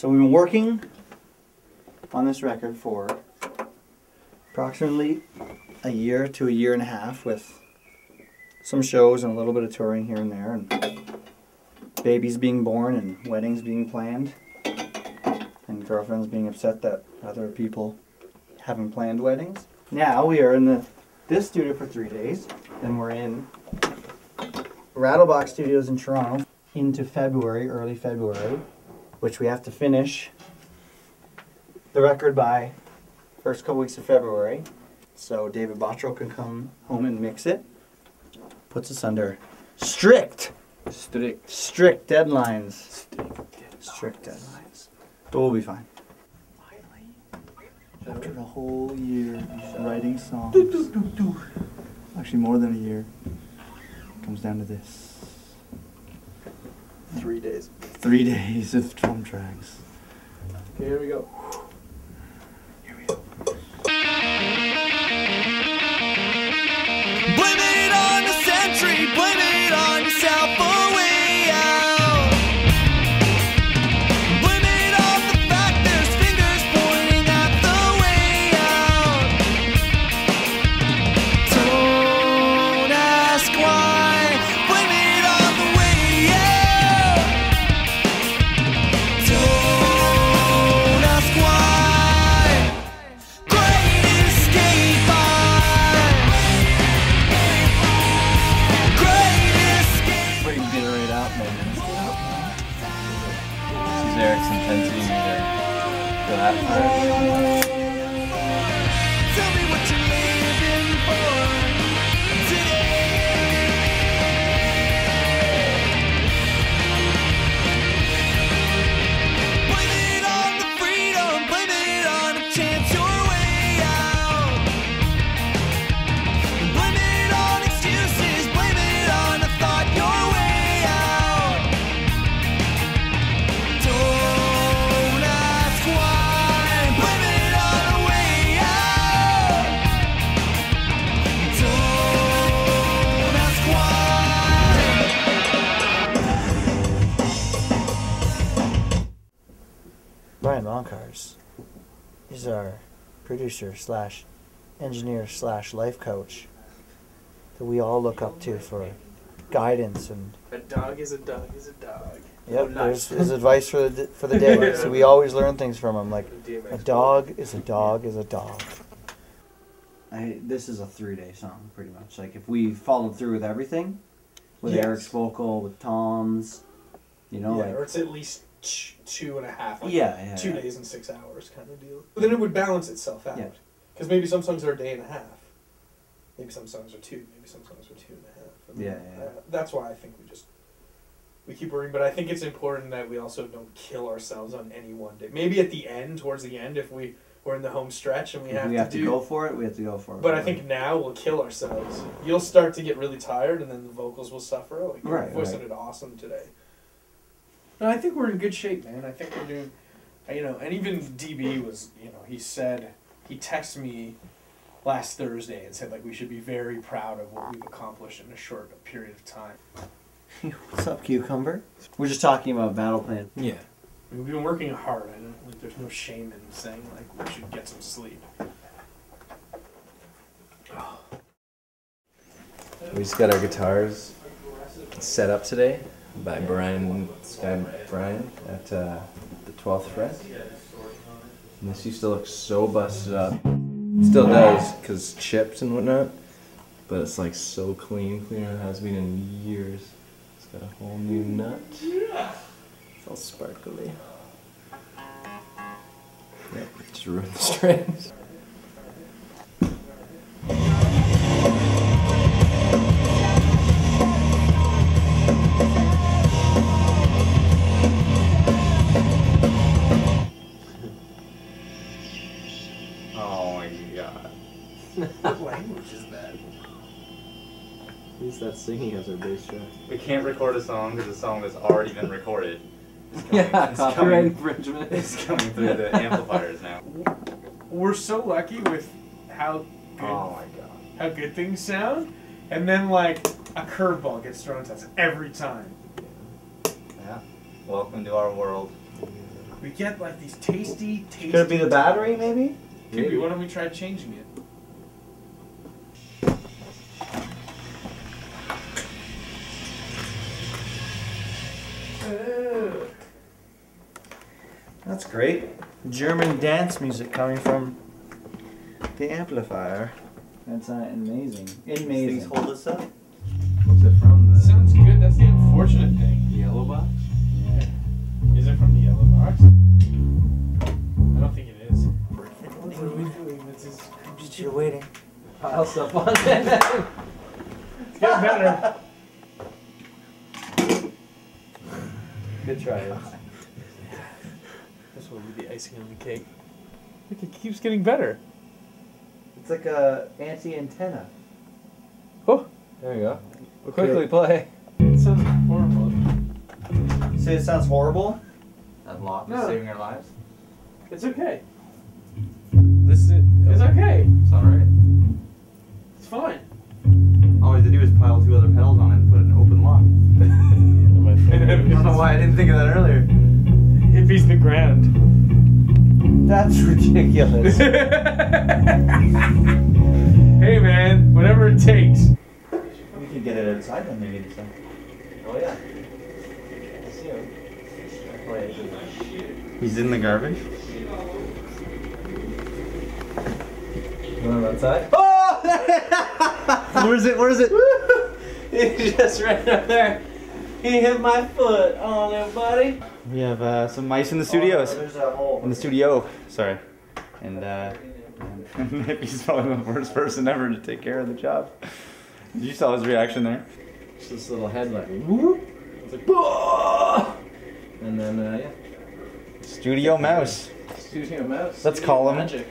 So we've been working on this record for approximately a year to a year and a half, with some shows and a little bit of touring here and there, and babies being born and weddings being planned and girlfriends being upset that other people haven't planned weddings. Now we are in this studio for 3 days, and we're in Rattlebox Studios in Toronto into February, early February, which we have to finish the record by first couple weeks of February, so David Bottrell can come home and mix it. Puts us under strict deadlines. But we'll be fine. Finally, after a whole year of writing songs, actually more than a year, it comes down to this. 3 days. 3 days of drum tracks. Okay, here we go. Brian Moncars is our producer / engineer / life coach that we all look up to for guidance, and a dog is a dog is a dog. Yep, there's his advice for the day. So we always learn things from him, like a dog is a dog is a dog. This is a 3-day song, pretty much. Like if we followed through with everything, with Eric's vocal, with Tom's, you know, like, or it's at least 2.5, like 2 days and 6 hours kind of deal. But then it would balance itself out. Because maybe some songs are a day and a half. Maybe some songs are two. Maybe some songs are 2.5. And that's why I think we keep worrying. But I think it's important that we also don't kill ourselves on any one day. Maybe at the end, towards the end, if we're in the home stretch and we have to go for it. But I think now we'll kill ourselves. You'll start to get really tired, and then the vocals will suffer. Like, your voice sounded awesome today. No, I think we're in good shape, man. I think we're doing, you know, and even DB was, you know, he texted me last Thursday and said, like, we should be very proud of what we've accomplished in a short period of time. What's up, Cucumber? We're just talking about battle plan. Yeah. I mean, we've been working hard. I don't, like, there's no shame in saying, like, we should get some sleep. Oh. We just got our guitars set up today. By Brian at the 12th fret. And this used to look so busted up. It still does, because chips and whatnot. But it's like so clean, cleaner than it has been in years. It's got a whole new nut. It's all sparkly. Yep, just ruined the strings. That's singing as our bass track. We can't record a song because the song has already been recorded. Copyright infringement. It's coming through the amplifiers now. We're so lucky with how good, how good things sound, and then like a curveball gets thrown at us every time. Yeah. Welcome to our world. We get like these tasty. Could it be the battery, maybe? Maybe. Why don't we try changing it? That's great. German dance music coming from the amplifier. That's amazing. Amazing. These things hold us up. What's it from? The sounds good. That's the unfortunate thing. The yellow box? Yeah. Is it from the yellow box? I don't think it is. What are we doing? This is just you're waiting. Pile stuff on it. It's getting better. Good try. This will be the icing on the cake. Look, it keeps getting better. It's like a fancy antenna. Oh, there you go. We'll quickly play. It sounds horrible. You say it sounds horrible? That lock is saving our lives. It's okay. This is. It's okay. It's all right. It's fine. All we have to do is pile two other pedals on it and put an open lock. I don't know why I didn't think of that earlier. Hippies the ground. That's ridiculous. Hey man, whatever it takes. We could get it outside then maybe this time. Oh yeah. I see him. He's in the garbage. You want him outside? Oh! Where is it? Where is it? He just ran up there. He hit my foot. Oh, no, buddy. We have some mice in the studios. There's a hole. In the studio. Sorry. And he's probably the worst person ever to take care of the job. You saw his reaction there. Just this little head like, whoop. It's like, bah! And then, yeah. Studio mouse. Studio mouse. Let's call him Magic.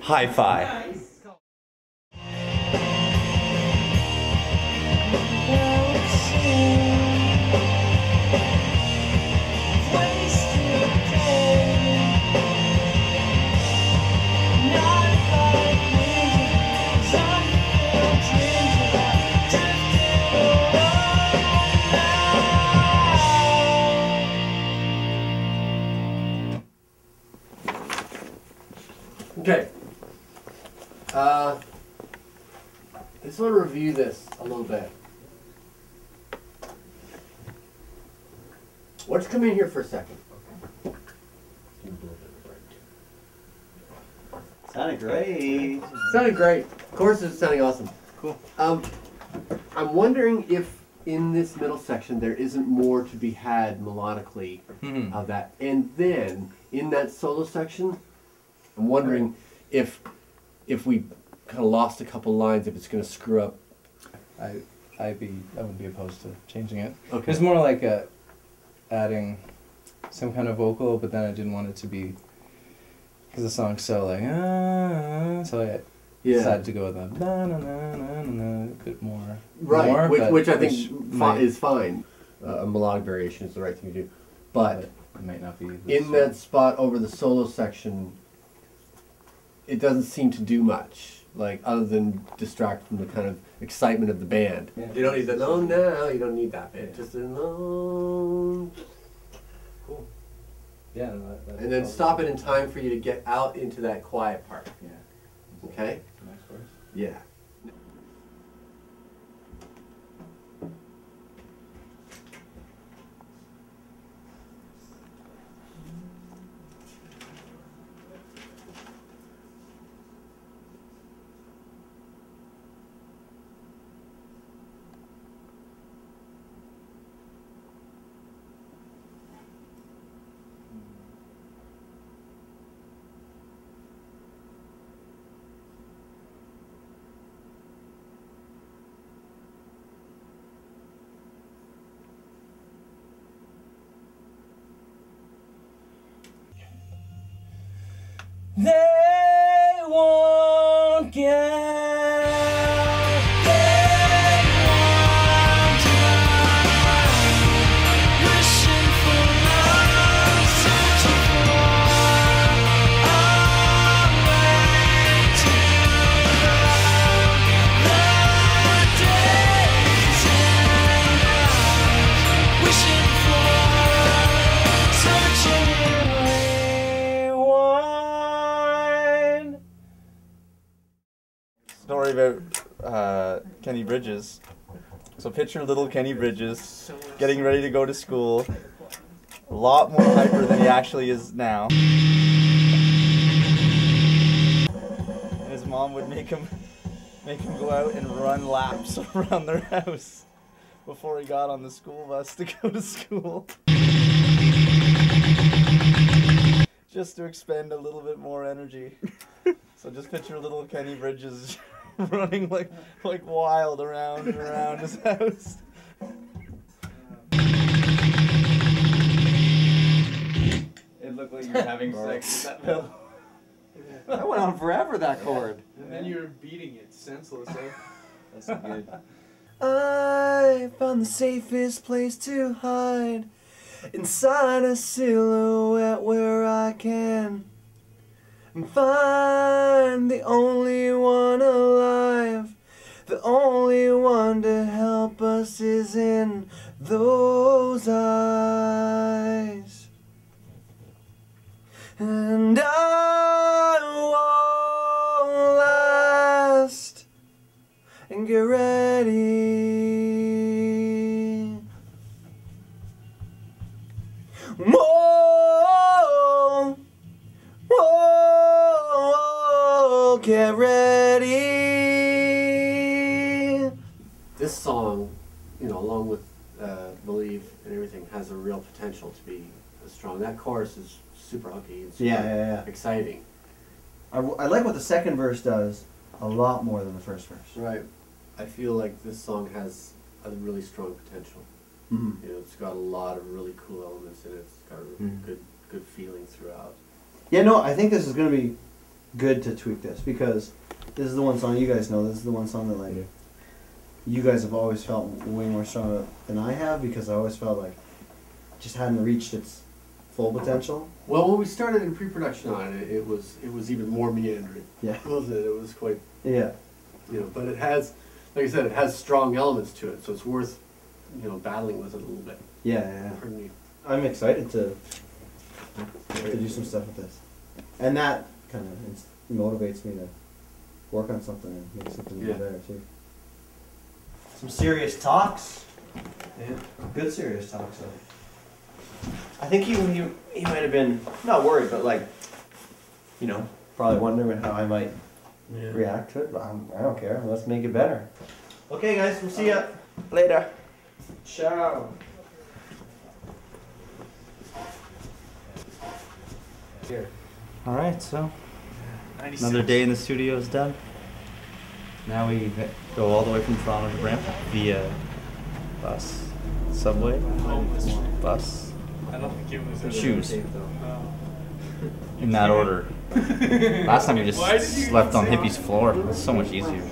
Hi-Fi. Nice. Okay, I just want to review this a little bit. Let's come in here for a second. Sounded great. Sounded great. Of course, it's sounding awesome. Cool. I'm wondering if in this middle section there isn't more to be had melodically of that. And then in that solo section, I'm wondering if we kind of lost a couple lines, if it's going to screw up. I wouldn't be opposed to changing it. Okay. It's more like adding some kind of vocal, but then I didn't want it to be, because the song's so like, so I decided to go with a bit more. Right, which I think is fine. A melodic variation is the right thing to do. But it might not be in that spot over the solo section, it doesn't seem to do much, like, other than distract from the kind of excitement of the band. Yeah. You don't need that. Oh no, you don't need that. It's just alone. Cool. Yeah. No, and then stop it in time for you to get out into that quiet part. Yeah. Okay. Nice verse. Yeah. They won't get. tell you about Kenny Bridges. So picture little Kenny Bridges getting ready to go to school. A lot more hyper than he actually is now. And his mom would make him go out and run laps around their house before he got on the school bus to go to school. Just to expend a little bit more energy. So just picture little Kenny Bridges running like wild around and around his house. It looked like you were having sex with that pill. That went on forever, that chord. Yeah. And then you were beating it senseless. That's good. I found the safest place to hide, inside a silhouette where I can find the only one alive. The only one to help us is in those eyes. And I won't last, and get ready. Whoa, whoa, get ready. This song, you know, along with Believe and everything, has a real potential to be strong. That chorus is super hooky and super exciting. I like what the second verse does a lot more than the first verse. Right. I feel like this song has a really strong potential. Mm-hmm. You know, it's got a lot of really cool elements in it. It's got a really good feeling throughout. Yeah, no, I think this is going to be good to tweak this, because this is the one song you guys know. This is the one song that, like, you guys have always felt way more strong than I have, because I always felt like just hadn't reached its full potential. Well, when we started in pre-production on it, it was even more meandering. Yeah, wasn't it? It was quite. Yeah, you know, but it has, like I said, it has strong elements to it, so it's worth, you know, battling with it a little bit. Yeah, yeah. I'm excited to do some stuff with this, and that kind of motivates me to work on something and make something better too. Some serious talks. Yeah, good serious talks though. I think he might have been, not worried, but like, you know, probably wondering how I might react to it, but I don't care. Let's make it better. Okay, guys, we'll see ya later. Ciao. Here. All right, so another day in the studio is done. Now we go all the way from Toronto to Brampton via bus, subway, bus. I don't think it was shoes. In that order. Last time you just slept on Hippie's floor. It's so much easier.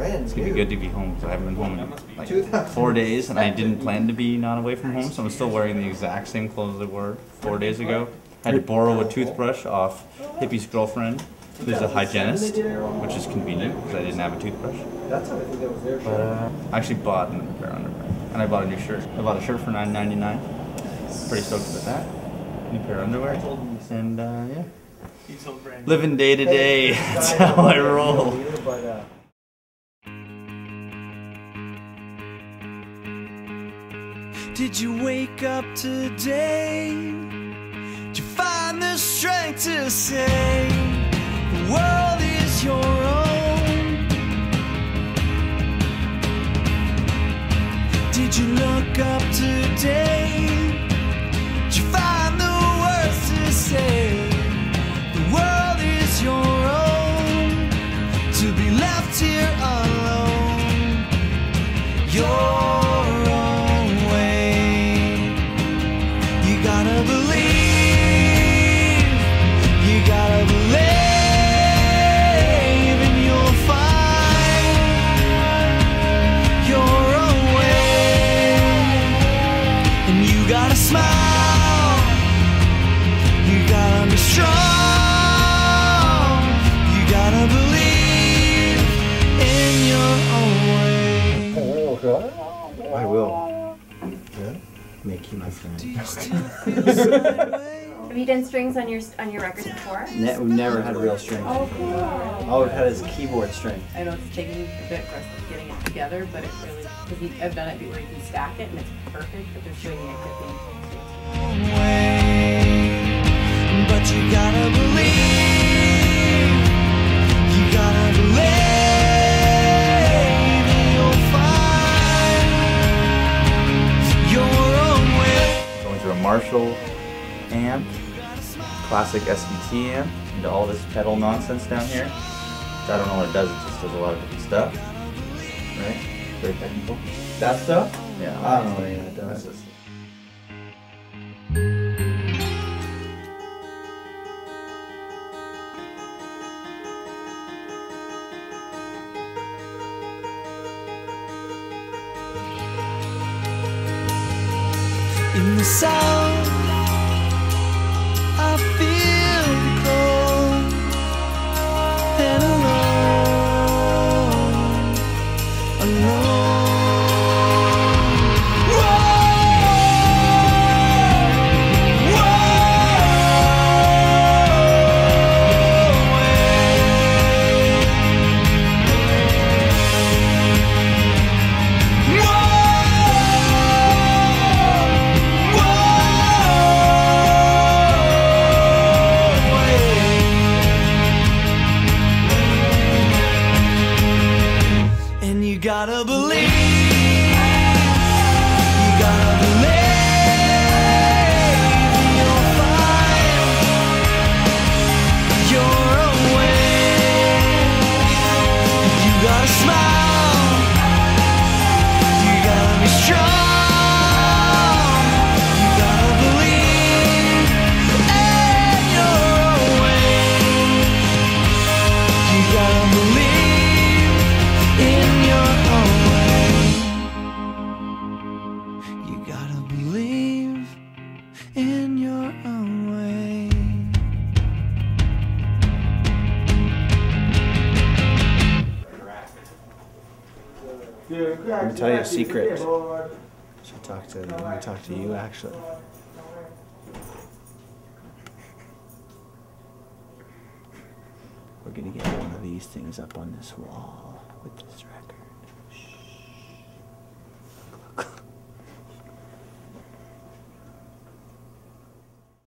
It's gonna be good to be home, because I haven't been home in like 4 days, and I didn't plan to be not away from home, so I'm still wearing the exact same clothes I wore 4 days ago. I had to borrow a toothbrush off Hippie's girlfriend, who's a hygienist, which is convenient because I didn't have a toothbrush. But I actually bought another pair of underwear, and I bought a new shirt. I bought a shirt for $9.99. Pretty stoked about that. New pair of underwear. And yeah. Living day to day. That's how I roll. Did you wake up today? Did you find the strength to say the world is your own? Did you look up today? Say the world is your own, to be left here alone your own way. You gotta believe, you gotta believe, and you'll find your own way. And you gotta smile, I will. Yeah? Make you my friend. Have you done strings on your records before? We've never had a real string. Oh, cool. All we've had is keyboard string. I know it's taking a bit for us getting it together, but it really, because I've done it before, you can stack it and it's perfect, but they're showing you everything. But you gotta believe. You gotta believe. Marshall amp, classic SVT amp, and all this pedal nonsense down here. I don't know what it does, it just does a lot of different stuff. Right? Very technical. That stuff? Yeah, I don't know what it does. In the south, I feel cold and alone, I'm going to tell you a secret. I should talk to you, actually. We're going to get one of these things up on this wall with this record.